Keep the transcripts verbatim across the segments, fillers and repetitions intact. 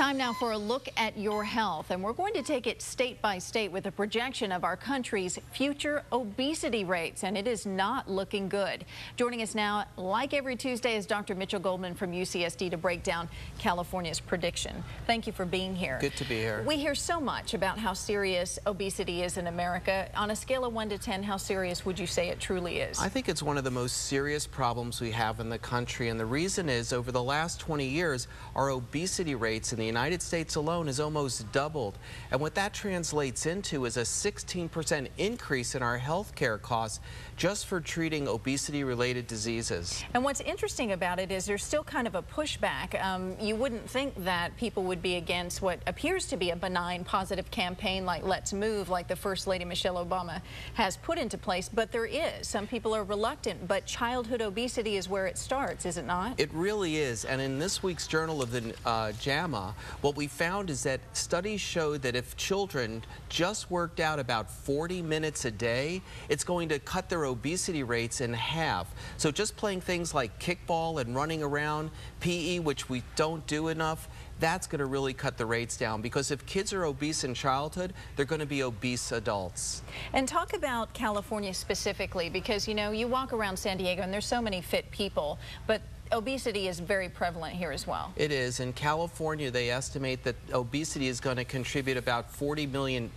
Time now for a look at your health, and we're going to take it state by state with a projection of our country's future obesity rates, and it is not looking good. Joining us now, like every Tuesday, is Doctor Mitchell Goldman from U C S D to break down California's prediction. Thank you for being here. Good to be here. We hear so much about how serious obesity is in America. On a scale of one to ten, how serious would you say it truly is? I think it's one of the most serious problems we have in the country, and the reason is over the last twenty years, our obesity rates in the United States alone has almost doubled. And what that translates into is a sixteen percent increase in our health care costs just for treating obesity-related diseases. And what's interesting about it is there's still kind of a pushback. Um, you wouldn't think that people would be against what appears to be a benign, positive campaign like Let's Move, like the First Lady Michelle Obama has put into place, but there is. Some people are reluctant, but childhood obesity is where it starts, is it not? It really is. And in this week's Journal of the uh, JAMA, what we found is that studies show that if children just worked out about forty minutes a day, it's going to cut their obesity rates in half. So just playing things like kickball and running around, P E, which we don't do enough, that's going to really cut the rates down, because if kids are obese in childhood, they're going to be obese adults. And talk about California specifically, because, you know, you walk around San Diego and there's so many fit people, but obesity is very prevalent here as well. It is. In California, they estimate that obesity is going to contribute about forty billion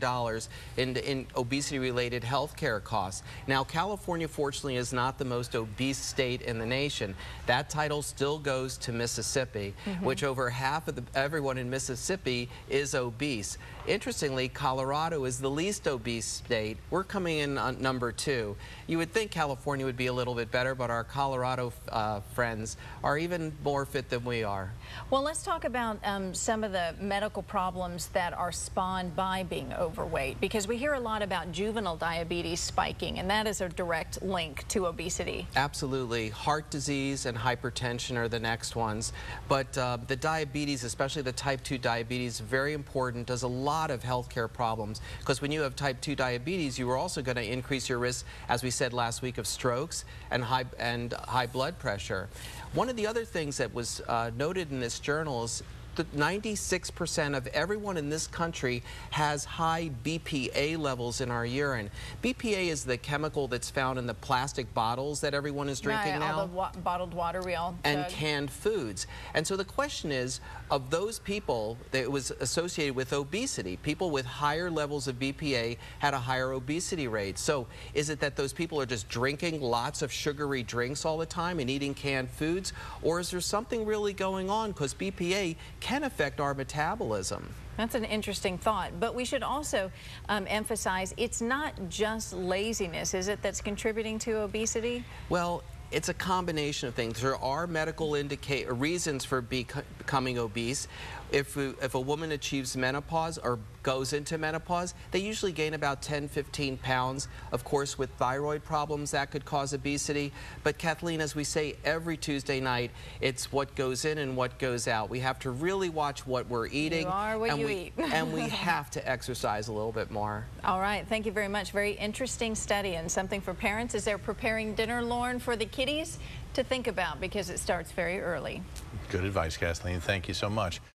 dollars in, in obesity-related health care costs. Now, California, fortunately, is not the most obese state in the nation. That title still goes to Mississippi, mm-hmm. which over half of the, everyone in Mississippi is obese. Interestingly, Colorado is the least obese state. We're coming in on number two. You would think California would be a little bit better, but our Colorado Uh, friends are even more fit than we are. Well, let's talk about um, some of the medical problems that are spawned by being overweight, because we hear a lot about juvenile diabetes spiking, and that is a direct link to obesity. Absolutely. Heart disease and hypertension are the next ones, but uh, the diabetes, especially the type two diabetes, very important, does a lot of health care problems, because when you have type two diabetes, you are also going to increase your risk, as we said last week, of strokes and high, and high blood pressure. pressure. One of the other things that was uh, noted in this journal is that ninety-six percent of everyone in this country has high B P A levels in our urine. B P A is the chemical that's found in the plastic bottles that everyone is drinking right, now. All the wa bottled water we all And dug. canned foods. And so the question is, of those people that was associated with obesity, people with higher levels of B P A had a higher obesity rate. So is it that those people are just drinking lots of sugary drinks all the time and eating canned foods? Or is there something really going on? Because B P A can affect our metabolism. That's an interesting thought, but we should also um, emphasize it's not just laziness, is it, that's contributing to obesity? Well, it's a combination of things. There are medical indica- reasons for bec- becoming obese. If, we, if a woman achieves menopause or goes into menopause, they usually gain about ten, fifteen pounds. Of course, with thyroid problems, that could cause obesity. But Kathleen, as we say every Tuesday night, it's what goes in and what goes out. We have to really watch what we're eating. You are what you eat. And we have to exercise a little bit more. All right. Thank you very much. Very interesting study, and something for parents as they're preparing dinner, Lauren, for the kiddies to think about, because it starts very early. Good advice, Kathleen. Thank you so much.